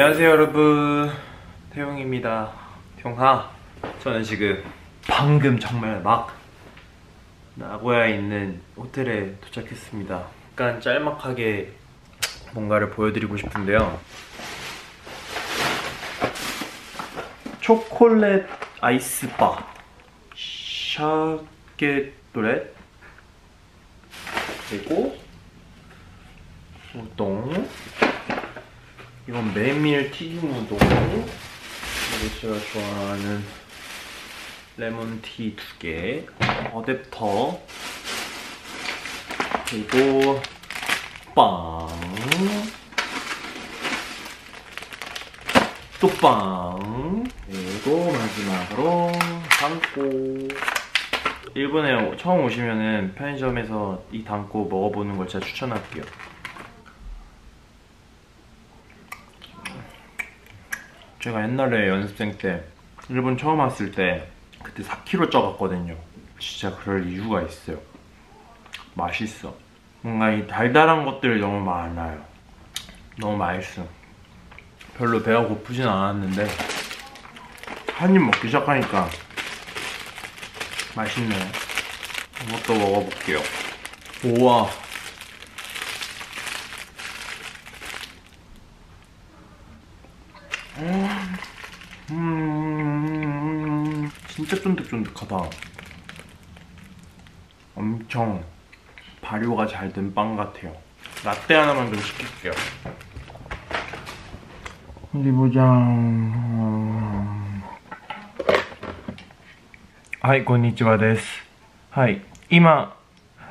안녕하세요 여러분, 태용입니다. 태용하. 저는 지금 방금 정말 막 나고야에 있는 호텔에 도착했습니다. 약간 짤막하게 뭔가를 보여드리고 싶은데요, 초콜릿 아이스바 샤게토렛 그리고 우동, 이건 메밀 튀김 우동, 그리고 제가 좋아하는 레몬티 2개, 어댑터, 그리고 빵, 또 빵, 그리고 마지막으로 단코. 일본에 처음 오시면은 편의점에서 이 단코 먹어보는 걸 제가 추천할게요. 제가 옛날에 연습생 때 일본 처음 왔을 때 그때 4kg 쪄갔거든요. 진짜 그럴 이유가 있어요. 맛있어. 뭔가 이 달달한 것들이 너무 많아요. 너무 맛있어. 별로 배가 고프진 않았는데 한 입 먹기 시작하니까 맛있네요. 이것도 먹어볼게요. 우와, 진짜 쫀득쫀득하다. 엄청 발효가 잘 된 빵 같아요. 라떼 하나만 좀 시킬게요. 어디 보자. 하이, 고니치와 데스. 하이, 이마.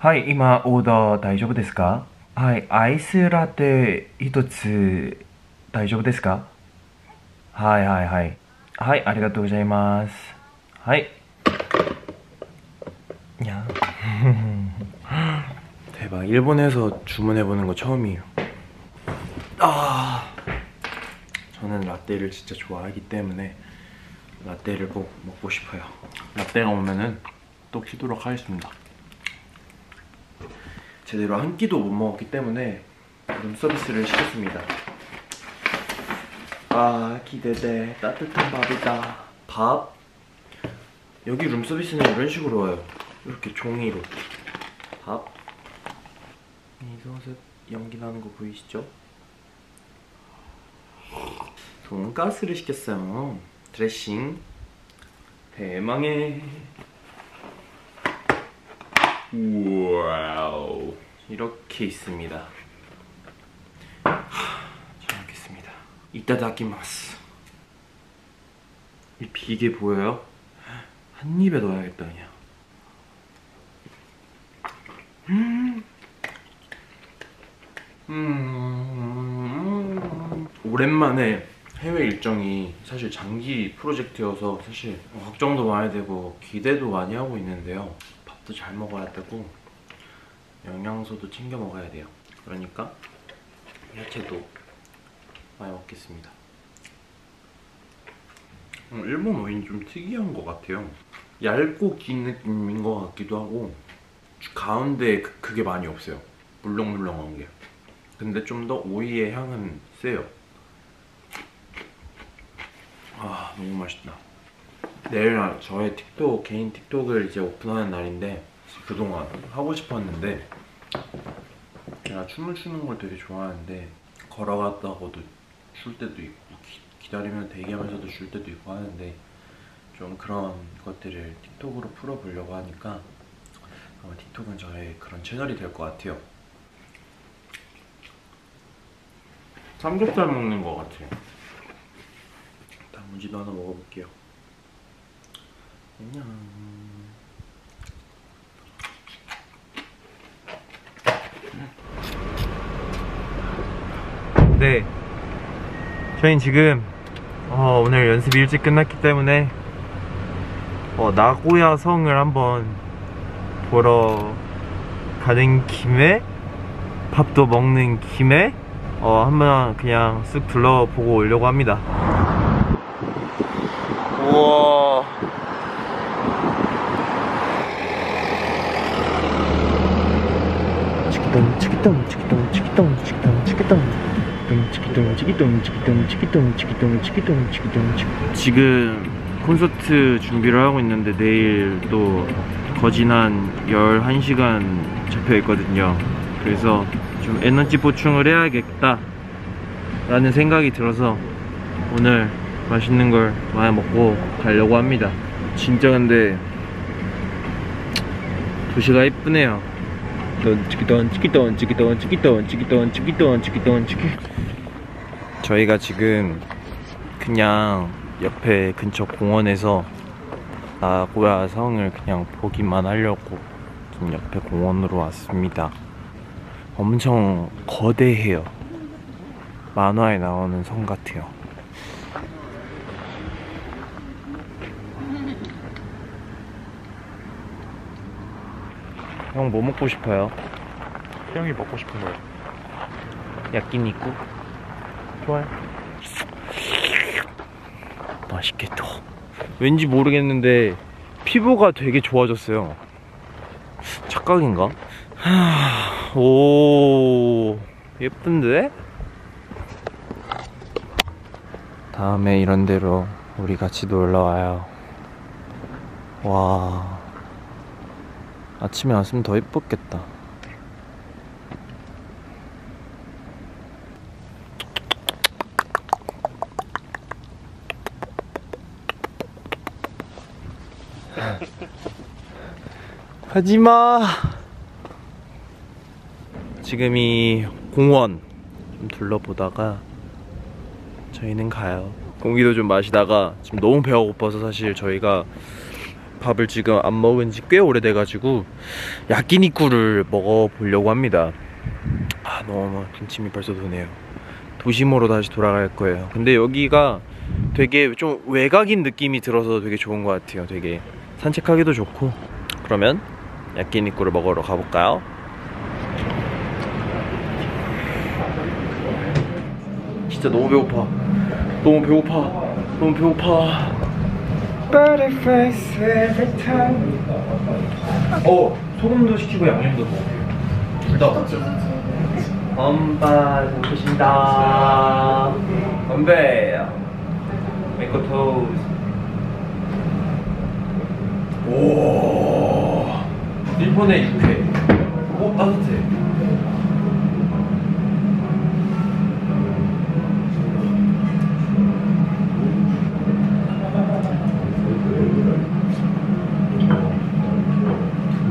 하이, 이마 오더 大丈夫ですか? 하이, 아이스 라떼 1つ 大丈夫ですか? はいはいはい はい、 ありがとうございます はい 야 대박, 일본에서 주문해보는 거 처음이에요. 아, 저는 라떼를 진짜 좋아하기 때문에 라떼를 꼭 먹고 싶어요. 라떼가 오면은 또 키도록 하겠습니다. 제대로 한 끼도 못 먹었기 때문에 룸서비스를 시켰습니다. 아, 기대돼. 따뜻한 밥이다. 밥? 여기 룸서비스는 이런 식으로 와요. 이렇게 종이로. 밥. 미소새 연기 나는 거 보이시죠? 돈가스를 시켰어요. 드레싱. 대망의. 와우. 이렇게 있습니다. 이따다키마스. 이 비계 보여요? 한 입에 넣어야겠다 그냥. 오랜만에 해외 일정이 사실 장기 프로젝트여서 사실 걱정도 많이 되고 기대도 많이 하고 있는데요, 밥도 잘 먹어야 되고 영양소도 챙겨 먹어야 돼요. 그러니까 야채도 많이 먹겠습니다. 일본 오이는 좀 특이한 것 같아요. 얇고 긴 느낌인 것 같기도 하고 가운데 그게 많이 없어요. 물렁물렁한 게. 근데 좀 더 오이의 향은 세요. 아, 너무 맛있다. 내일 저의 틱톡, 개인 틱톡을 이제 오픈하는 날인데 그동안 하고 싶었는데 제가 춤을 추는 걸 되게 좋아하는데 걸어갔다고도 출 때도 있고 기다리면 대기하면서도 출 때도 있고 하는데 좀 그런 것들을 틱톡으로 풀어보려고 하니까 아마 틱톡은 저의 그런 채널이 될 것 같아요. 삼겹살 먹는 것 같아요. 단무지도 하나 먹어볼게요. 안녕. 네, 저희는 지금 오늘 연습이 일찍 끝났기 때문에 나고야 성을 한번 보러 가는 김에 밥도 먹는 김에 한번 그냥 쓱 둘러보고 오려고 합니다. 우와, 치키똥 치키똥 치키똥 치키똥 치키똥 치키똥. 지금 콘서트 준비를 하고 있는데 내일 또 거진한 11시간 잡혀있거든요. 그래서 좀 에너지 보충을 해야겠다 라는 생각이 들어서 오늘 맛있는 걸 많이 먹고 가려고 합니다. 진짜 근데 도시가 예쁘네요. 저희가 지금 그냥 옆에 근처 공원에서 나고야 성을 그냥 보기만 하려고 좀 옆에 공원으로 왔습니다. 엄청 거대해요. 만화에 나오는 성 같아요. 형 뭐 먹고 싶어요? 형이 먹고 싶은 거예요. 야끼니쿠? 좋아요. 맛있겠다. 왠지 모르겠는데 피부가 되게 좋아졌어요. 착각인가? 오 예쁜데? 다음에 이런 데로 우리 같이 놀러와요. 와 아침에 왔으면 더 예뻤겠다. 가지마. 지금 이 공원 좀 둘러보다가 저희는 가요. 공기도 좀 마시다가 지금 너무 배가 고파서 사실 저희가 밥을 지금 안 먹은 지 꽤 오래돼가지고 야끼니쿠를 먹어보려고 합니다. 아 너무 군침이 벌써 도네요. 도심으로 다시 돌아갈 거예요. 근데 여기가 되게 좀 외곽인 느낌이 들어서 되게 좋은 것 같아요. 되게 산책하기도 좋고. 그러면 야끼니쿠를 먹으러 가볼까요? 진짜 너무 배고파. 너무 배고파. 너무 배고파. 어! 소금도 시키고 양념도 먹을게요. 둘 다 먹죠? 엄바 잘 드신다. 엄베 메이커 토우스. 오 일본의 육회. 오 따뜻해.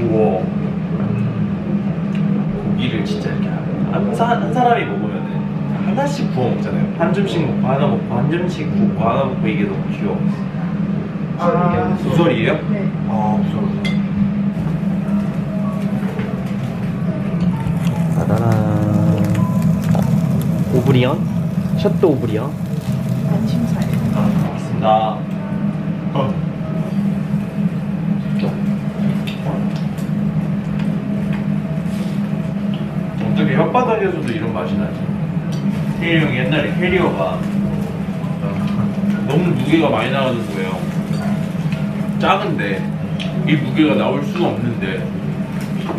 우와 고기를 진짜 이렇게 한 사람이 먹으면 하나씩 구워 먹잖아요. 한 점씩 먹고 하나 먹고 한 점씩 구워 하나 먹고. 이게 너무 귀여워. 우설이에요? 네. 아 우설. 따다란. 오브리언? 셔터 오브리언? 안심사예요. 아, 알겠습니다. 어떻게 혓바닥에서도 이런 맛이 나지? 태일이 형이 옛날에 캐리어가 너무 무게가 많이 나가는 거예요. 작은데 이 무게가 나올 수가 없는데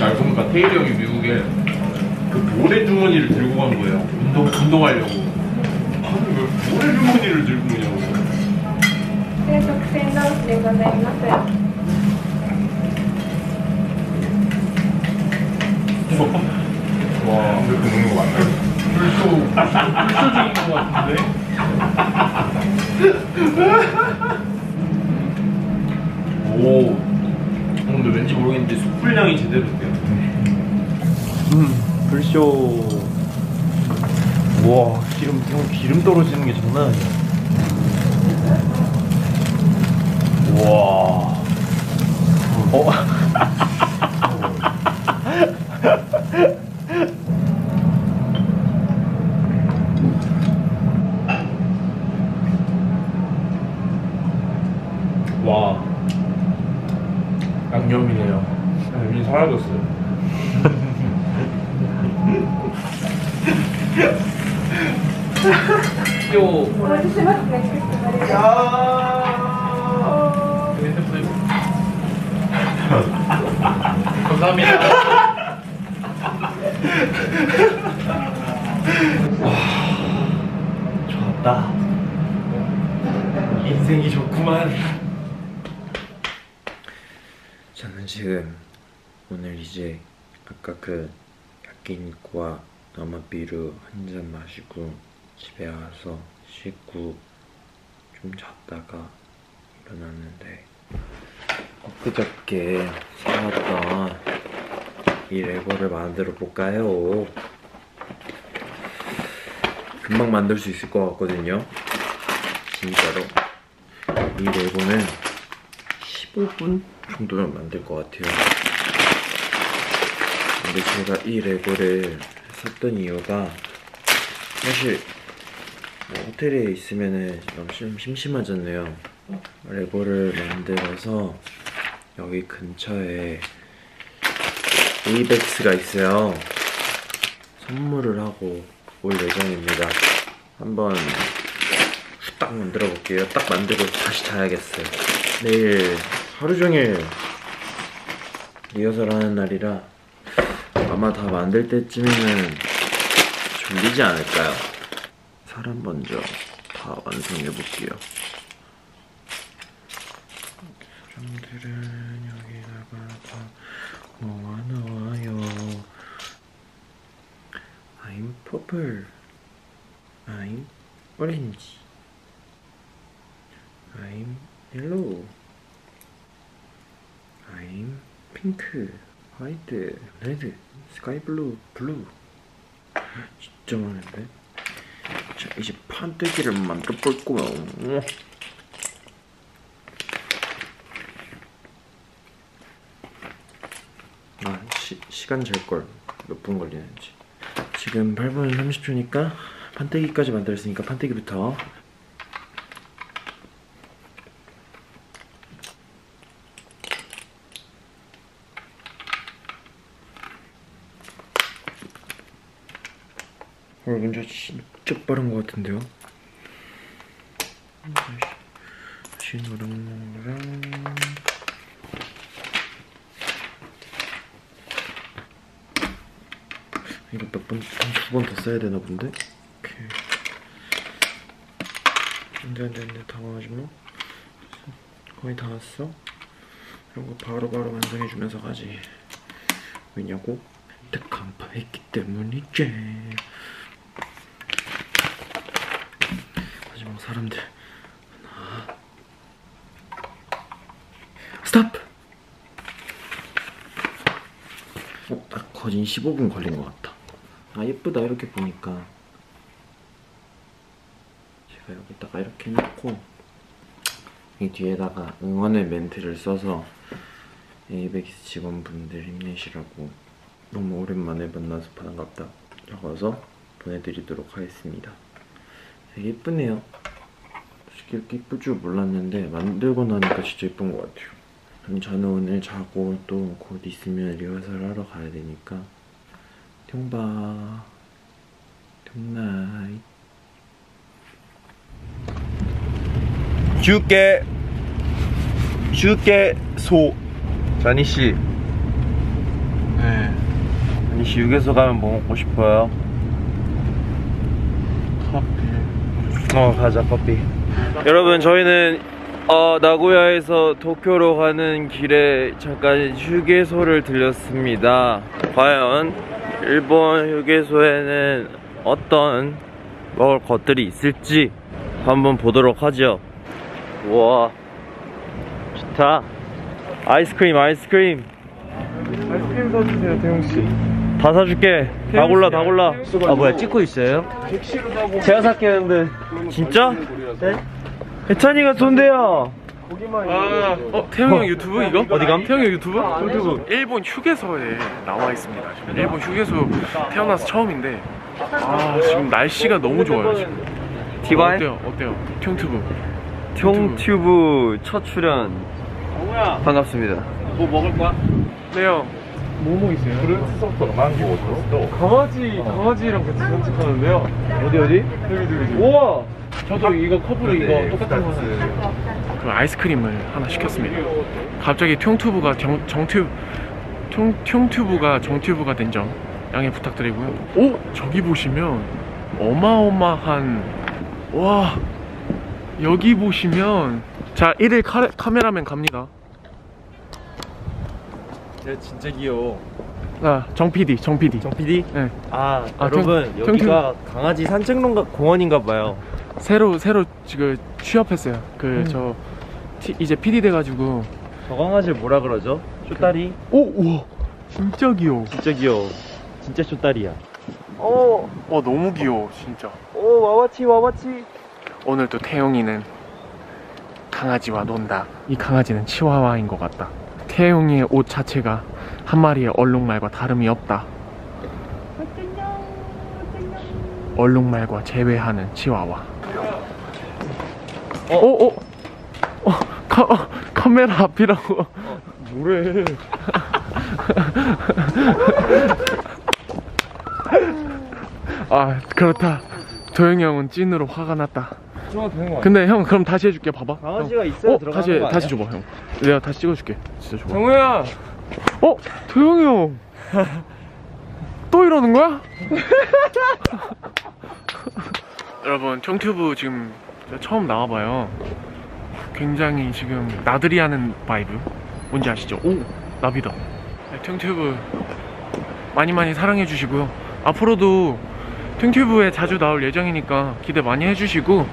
알고 보니까 태일이 형이 미국에 그 모래 주머니를 들고 간 거예요. 운동하려고. 아니 왜 모래 주머니를 들고 오냐고. 그래서 그때 나왔을 때 만나요. 와 이렇게 먹는 거 맞나요? 불소 중인 거 같은데? 오, 근데 왠지 모르겠는데 숯불향이 제대로 돼요. 불쇼. 우와, 기름 떨어지는 게 장난 아니야. 우와. 어? 와. 양념이네요. 이미 사라졌어요. 요. 야. 감사합니다. 인생이 좋구만. 저는 지금 오늘 이제 아까 그 야끼니쿠와 아마비루 한잔 마시고 집에 와서 씻고 좀 잤다가 일어났는데, 엊그저께 사왔던 이 레고를 만들어 볼까요? 금방 만들 수 있을 것 같거든요. 진짜로 이 레고는 15분 정도면 만들 것 같아요. 근데 제가 이 레고를 샀던 이유가, 사실 뭐 호텔에 있으면은 좀 심심하잖아요. 레고를 만들어서 여기 근처에 에이벡스가 있어요. 선물을 하고 올 예정입니다. 한번 딱 만들어 볼게요. 딱 만들고 다시 자야겠어요. 내일 하루종일 리허설 하는 날이라 아마 다 만들 때쯤에는 졸리지 않을까요? 사람 먼저 다 완성해 볼게요. 사람들은 여기다가 다 모아놓아요. I'm purple, I'm orange, I'm yellow, I'm pink, white, red, sky blue, blue. 진짜 많은데? 자, 이제 판때기를 만들어 볼 거야. 아, 시간 잴 걸. 몇 분 걸리는지. 지금 8분 30초니까 판때기까지 만들었으니까 판때기부터. 먼저 진짜 빠른 것 같은데요? 다시 노랑노랑. 이거 몇 번, 한 두 번 더 써야 되나 본데? 오케이. 안돼, 당황하지 마. 거의 다 왔어? 이런 거 바로바로 완성해주면서 가지. 왜냐고? 택한 바 있기 때문이지. 마지막 사람들 하나 스탑! 딱 거진 15분 걸린 것 같다. 아, 예쁘다. 이렇게 보니까 제가 여기다가 이렇게 해놓고 이 뒤에다가 응원의 멘트를 써서 에이벡스 직원분들 힘내시라고 너무 오랜만에 만나서 반갑다 적어서 보내드리도록 하겠습니다. 되게 예쁘네요. 솔직히 이렇게 예쁠 줄 몰랐는데 만들고 나니까 진짜 예쁜 것 같아요. 그럼 저는 오늘 자고 또 곧 있으면 리허설 하러 가야 되니까 퉁바 퉁나잇 휴게소. 자니씨, 자니씨 휴게소 가면 뭐 먹고 싶어요? 가자, 커피. 여러분, 저희는 나고야에서 도쿄로 가는 길에 잠깐 휴게소를 들렸습니다. 과연 일본 휴게소에는 어떤 먹을 것들이 있을지 한번 보도록 하죠. 우와, 좋다. 아이스크림. 아이스크림 사주세요, 태용씨. 다 사줄게. 다 골라, 다 골라. 아, 뭐야, 찍고 있어요? 제가 살게요, 근데. 진짜? 네? 해찬이가 쏜대요. 아, 태용이 형 유튜브 이거? 어디감? 태용이 형 유튜브? 일본 휴게소에 나와 있습니다. 지금 일본 휴게소 태어나서 처음인데, 아, 지금 날씨가 너무 좋아요, 지금. 디바이? 어때요? 퉁튜브 첫 출연. 반갑습니다. 뭐 먹을 거야? 네, 형. 뭐뭐 있어요? 브런치 소프트, 망고 소프트. 강아지랑 같이 산책하는데요. 어디? 여기. 우와! 저도 이거 커플 이거 똑같은 거 하나요. 그럼 아이스크림을 하나 시켰습니다. 갑자기 퉁튜브가 정튜브가 된 점 양해 부탁드리고요. 오! 저기 보시면 어마어마한, 와, 여기 보시면 자 1일 카메라맨 갑니다. 쟤 진짜 귀여워. 아, 정 PD? 네. 아 여러분 여기가 강아지 산책로인가 공원인가봐요. 새로 지금 취업했어요. 그 저 이제 PD 돼가지고. 저 강아지 뭐라 그러죠? 쇼다리? 오 우와 진짜 귀여워. 진짜 쇼다리야. 오 와 너무 귀여워 진짜. 오 와와치. 오늘 또 태용이는 강아지와 논다. 이 강아지는 치와와인 것 같다. 태용이의 옷 자체가 한 마리의 얼룩말과 다름이 없다. 얼룩말과 제외하는 치와와. 카메라 앞이라고. 뭐래. 아 그렇다. 도영이 형은 찐으로 화가 났다. 근데 형 그럼 다시 해줄게. 봐봐. 강아지가 있어야 들어가는 거 아니야? 다시 줘봐 형. 내가 다시 찍어줄게. 진짜 줘봐. 정우야. 도영이 형. 또 이러는 거야? 여러분 청튜브 지금 처음 나와봐요. 굉장히 지금 나들이 하는 바이브. 뭔지 아시죠? 오 나비다. 청튜브 많이 사랑해주시고요. 앞으로도 퉁튜브에 자주 나올 예정이니까 기대 많이 해주시고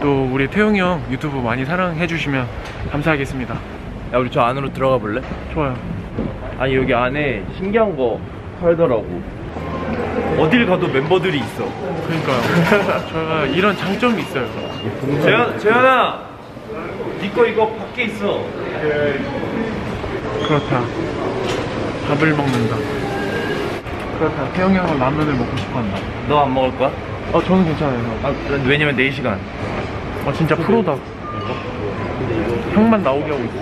또 우리 태용이 형 유튜브 많이 사랑해주시면 감사하겠습니다. 야 우리 저 안으로 들어가 볼래? 좋아요. 아니 여기 안에 신기한 거 팔더라고. 어딜 가도 멤버들이 있어. 그러니까요. 저희가 이런 장점이 있어요. 재현아! 니 거 이거 밖에 있어. 그렇다. 밥을 먹는다. 그렇다. 태영이 형은 라면을 먹고 싶어한다. 너 안 먹을 거야? 저는 괜찮아요. 아, 왜냐면 4시간. 진짜 프로다. 형만 나오게 하고 있어.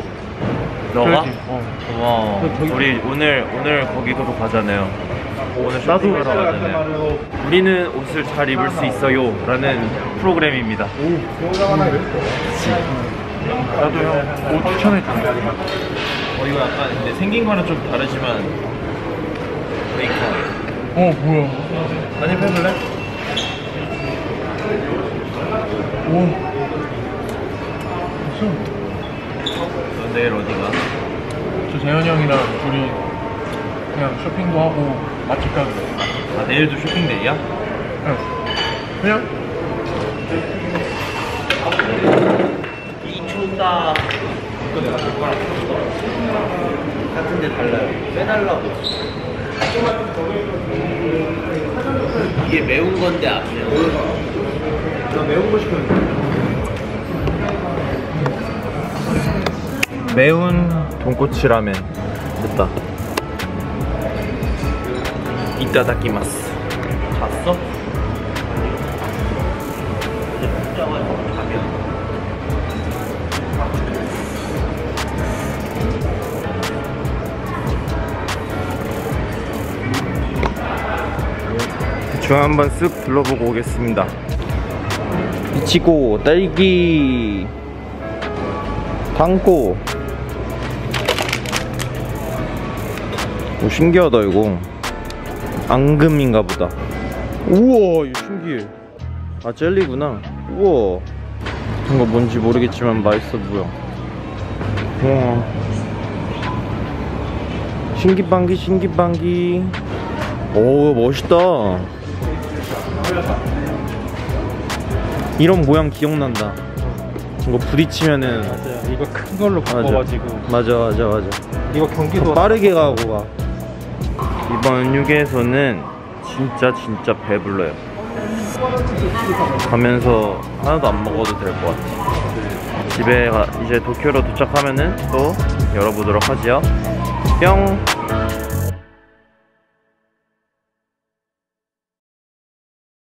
너가? 고마워. 우리 오늘 거기도 가잖아요. 오늘 쇼핑하러 가잖아요. 우리는 옷을 잘 입을 수 있어요 라는 프로그램입니다. 나도 형 옷 추천해줘. 이거 약간 근데 생긴 거랑 좀 다르지만 뭐야. 한 입 해볼래? 너 내일 어디가? 저 재현이 형이랑 둘이 그냥 쇼핑도 하고 맛집 가고. 아 내일도 쇼핑데이야? 응. 그냥? 미쳤다. 이거 내가 줄 거랑 같은데 달라요. 빼달라고. 이게 매운 건데 아세요? 나 매운 거 시켰는데. 매운 돈꼬치 라멘. 됐다. 이따다키마스. 봤어? 중 한번 쓱 둘러보고 오겠습니다. 이치고, 딸기, 땅고. 오 신기하다 이거. 앙금인가 보다. 우와 이거 신기해. 아 젤리구나. 우와. 이거 뭔지 모르겠지만 맛있어 보여. 우와. 신기방기. 오 멋있다. 이런 모양 기억난다. 이거 부딪히면은. 맞아. 이거 큰 걸로 바꿔가지고. 맞아. 이거 경기도 빠르게 가고 막. 이번 휴게소는 진짜 배불러요. 가면서 하나도 안 먹어도 될 것 같아. 집에 이제 도쿄로 도착하면은 또 열어보도록 하지요. 뿅.